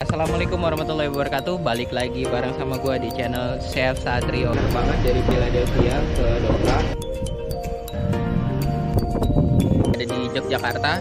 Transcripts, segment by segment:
Assalamualaikum warahmatullahi wabarakatuh. Balik lagi bareng sama gue di channel Chef Satrio. Banget dari Philadelphia ke Dopa. Ada di Yogyakarta.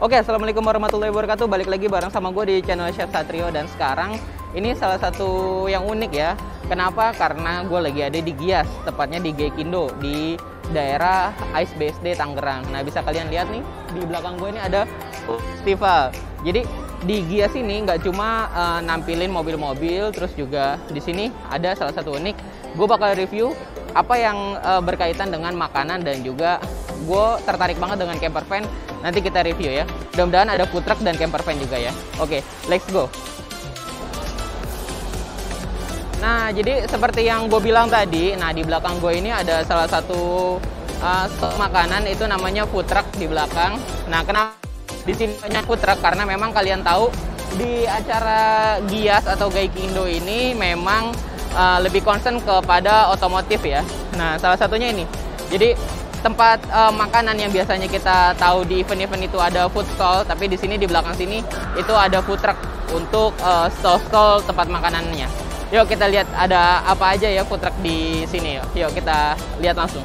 Oke, assalamualaikum warahmatullahi wabarakatuh. Balik lagi bareng sama gue di channel Chef Satrio. Dan sekarang ini salah satu yang unik ya. Kenapa? Karena gue lagi ada di GIIAS, tepatnya di Gaikindo, di daerah Ice-BSD Tangerang. Nah, bisa kalian lihat nih, di belakang gue ini ada festival. Jadi di GIIAS ini nggak cuma nampilin mobil-mobil, terus juga di sini ada salah satu unik. Gue bakal review apa yang berkaitan dengan makanan, dan juga gue tertarik banget dengan campervan. Nanti kita review ya. Mudah-mudahan ada food truck dan campervan juga ya. Oke, let's go. Nah, jadi seperti yang gue bilang tadi, nah di belakang gue ini ada salah satu makanan, itu namanya food truck di belakang. Nah, kenapa di sini banyak food truck? Karena memang kalian tahu di acara GIIAS atau Gaikindo ini memang lebih concern kepada otomotif ya. Nah, salah satunya ini. Jadi tempat makanan yang biasanya kita tahu di event-event itu ada food stall, tapi di sini di belakang sini itu ada food truck untuk stall-stall tempat makanannya. Yuk kita lihat ada apa aja ya food truck di sini. Yuk kita lihat langsung.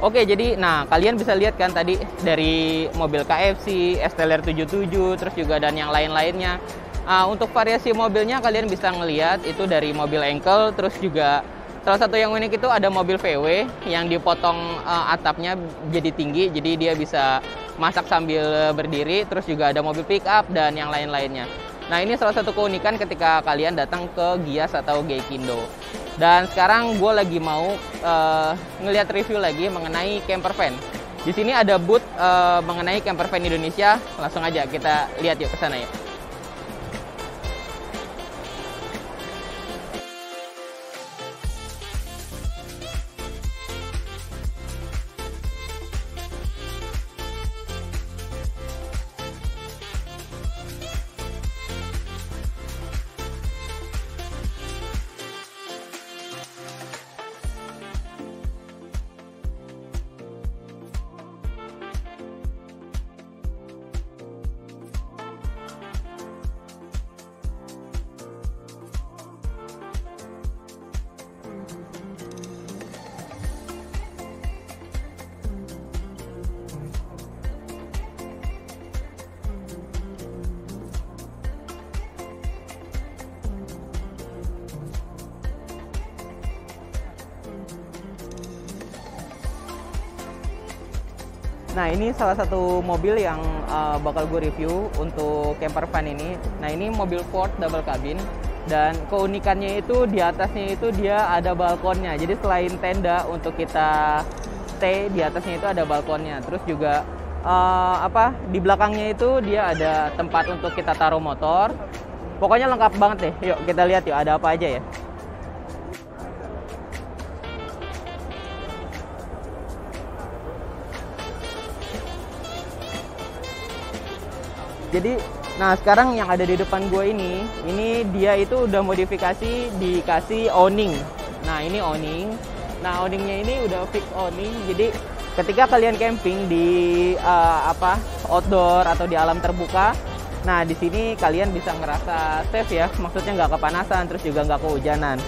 Oke, jadi nah kalian bisa lihat kan tadi dari mobil KFC, Stelar 77, terus juga dan yang lain-lainnya. Untuk variasi mobilnya kalian bisa ngelihat itu dari mobil engkel, terus juga salah satu yang unik itu ada mobil VW yang dipotong atapnya jadi tinggi, jadi dia bisa masak sambil berdiri, terus juga ada mobil pick up dan yang lain-lainnya. Nah, ini salah satu keunikan ketika kalian datang ke GIIAS atau Gaikindo. Dan sekarang gue lagi mau ngelihat review lagi mengenai campervan. Di sini ada booth mengenai Campervan Indonesia. Langsung aja kita lihat yuk ke sana ya. Nah, ini salah satu mobil yang bakal gue review untuk campervan ini. Nah, ini mobil Ford double cabin, dan keunikannya itu di atasnya itu dia ada balkonnya. Jadi selain tenda untuk kita stay, di atasnya itu ada balkonnya. Terus juga di belakangnya itu dia ada tempat untuk kita taruh motor. Pokoknya lengkap banget deh. Yuk kita lihat yuk ada apa aja ya. Jadi, nah sekarang yang ada di depan gue ini dia itu udah modifikasi dikasih awning. Nah ini awning, nah awningnya ini udah fix awning. Jadi ketika kalian camping di outdoor atau di alam terbuka, nah di sini kalian bisa ngerasa safe ya, maksudnya nggak kepanasan, terus juga nggak kehujanan.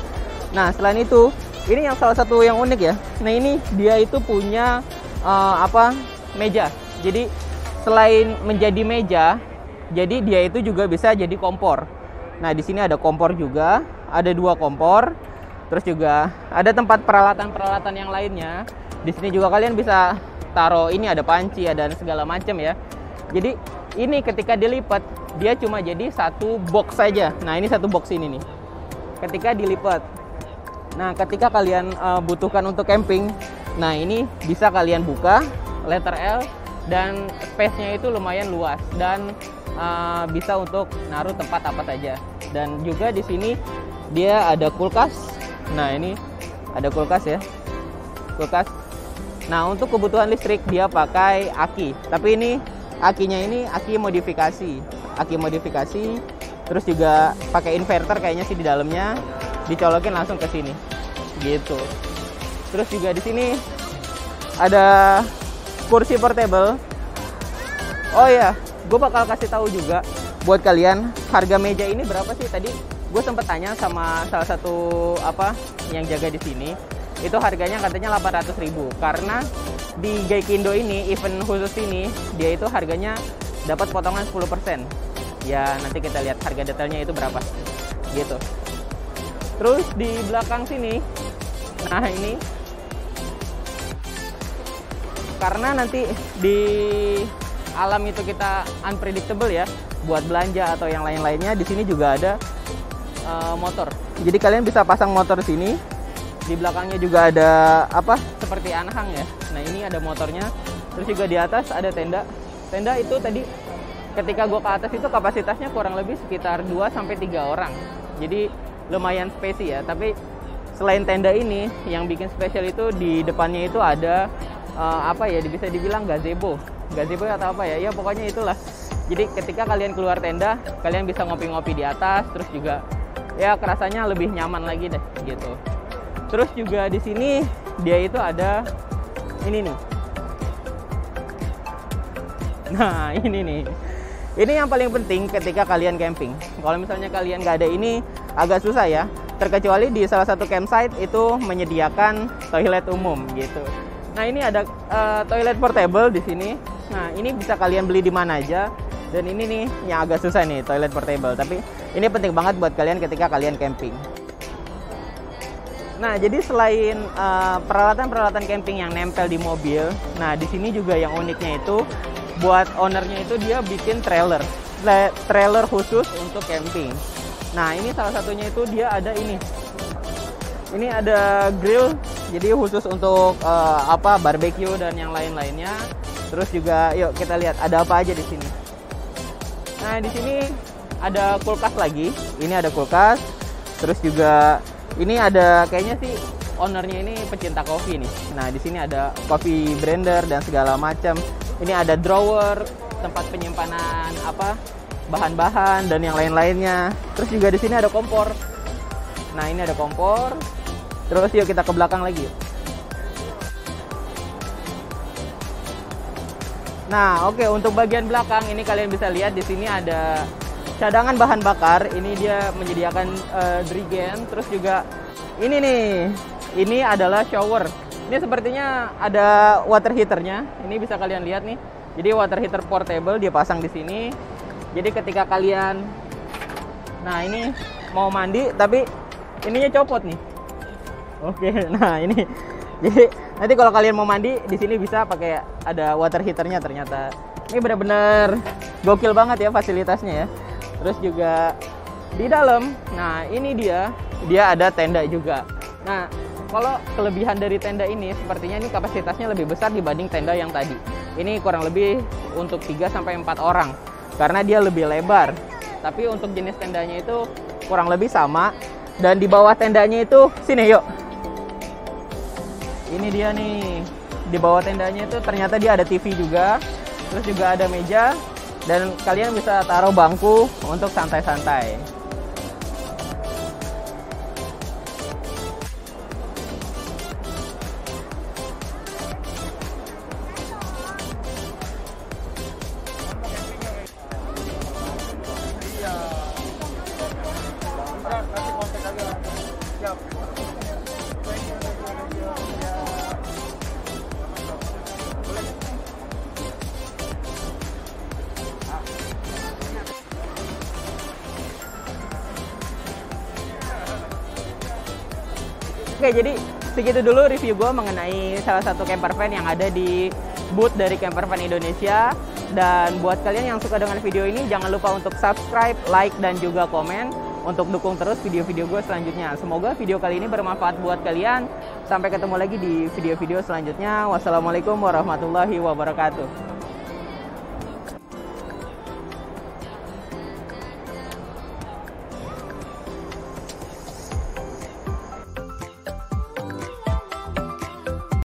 Nah selain itu, ini yang salah satu yang unik ya. Nah ini dia itu punya meja. Jadi selain menjadi meja, jadi dia itu juga bisa jadi kompor. Nah, di sini ada kompor juga, ada 2 kompor. Terus juga ada tempat peralatan-peralatan yang lainnya. Di sini juga kalian bisa taruh ini, ada panci, ada segala macam ya. Jadi ini ketika dilipat, dia cuma jadi satu box saja. Nah, ini satu box ini nih. Ketika dilipat. Nah, ketika kalian butuhkan untuk camping, nah ini bisa kalian buka letter L dan space-nya itu lumayan luas dan bisa untuk naruh tempat apa saja. Dan juga di sini dia ada kulkas. Nah ini ada kulkas ya, kulkas. Nah untuk kebutuhan listrik dia pakai aki, tapi ini akinya ini aki modifikasi. Terus juga pakai inverter kayaknya sih di dalamnya, dicolokin langsung ke sini gitu. Terus juga di sini ada kursi portable. Oh ya, gue bakal kasih tahu juga buat kalian harga meja ini berapa sih. Tadi gue sempet tanya sama salah satu yang jaga di sini, itu harganya katanya 800.000. Karena di Gaikindo ini, event khusus ini, dia itu harganya dapat potongan 10%. Ya nanti kita lihat harga detailnya itu berapa gitu. Terus di belakang sini, nah ini karena nanti di alam itu kita unpredictable ya, buat belanja atau yang lain-lainnya. Di sini juga ada motor, jadi kalian bisa pasang motor di sini. Di belakangnya juga ada seperti anhang ya. Nah ini ada motornya. Terus juga di atas ada tenda. Tenda itu tadi ketika gue ke atas itu kapasitasnya kurang lebih sekitar 2-3 orang. Jadi lumayan spesi ya. Tapi selain tenda ini, yang bikin spesial itu di depannya itu ada bisa dibilang gazebo atau ya pokoknya itulah. Jadi ketika kalian keluar tenda, kalian bisa ngopi-ngopi di atas. Terus juga ya kerasanya lebih nyaman lagi deh gitu. Terus juga di sini dia itu ada ini nih. Nah ini nih, ini yang paling penting ketika kalian camping. Kalau misalnya kalian nggak ada ini agak susah ya, terkecuali di salah satu campsite itu menyediakan toilet umum gitu. Nah ini ada toilet portable di sini. Nah ini bisa kalian beli di mana aja. Dan ini nih yang agak susah nih, toilet portable. Tapi ini penting banget buat kalian ketika kalian camping. Nah jadi selain peralatan-peralatan camping yang nempel di mobil, nah di sini juga yang uniknya itu buat ownernya itu dia bikin trailer khusus untuk camping. Nah ini salah satunya itu dia ada ini. Ini ada grill, jadi khusus untuk barbecue dan yang lain-lainnya. Terus juga, yuk kita lihat ada apa aja di sini. Nah di sini ada kulkas lagi. Ini ada kulkas. Terus juga ini ada kayaknya sih ownernya ini pecinta kopi nih. Nah di sini ada coffee blender dan segala macam. Ini ada drawer, tempat penyimpanan bahan-bahan dan yang lain-lainnya. Terus juga di sini ada kompor. Nah ini ada kompor. Terus yuk kita ke belakang lagi. Nah oke, untuk bagian belakang ini kalian bisa lihat di sini ada cadangan bahan bakar. Ini dia menyediakan drigen. Terus juga ini nih, ini adalah shower. Ini sepertinya ada water heaternya. Ini bisa kalian lihat nih. Jadi water heater portable dia pasang di sini. Jadi ketika kalian, nah ini mau mandi tapi ininya copot nih. Oke, nah ini jadi Nanti kalau kalian mau mandi di sini bisa pakai, ada water heaternya ternyata. Ini benar-benar gokil banget ya fasilitasnya ya. Terus juga di dalam, nah ini dia ada tenda juga. Nah, kalau kelebihan dari tenda ini sepertinya ini kapasitasnya lebih besar dibanding tenda yang tadi. Ini kurang lebih untuk 3-4 orang karena dia lebih lebar. Tapi untuk jenis tendanya itu kurang lebih sama. Dan di bawah tendanya itu, sini yuk. Ini dia nih. Di bawah tendanya itu ternyata dia ada TV juga. Terus juga ada meja. Dan kalian bisa taruh bangku untuk santai-santai. Oke, jadi segitu dulu review gue mengenai salah satu campervan yang ada di booth dari Campervan Indonesia. Dan buat kalian yang suka dengan video ini, jangan lupa untuk subscribe, like, dan juga komen untuk dukung terus video-video gue selanjutnya. Semoga video kali ini bermanfaat buat kalian. Sampai ketemu lagi di video-video selanjutnya. Wassalamualaikum warahmatullahi wabarakatuh.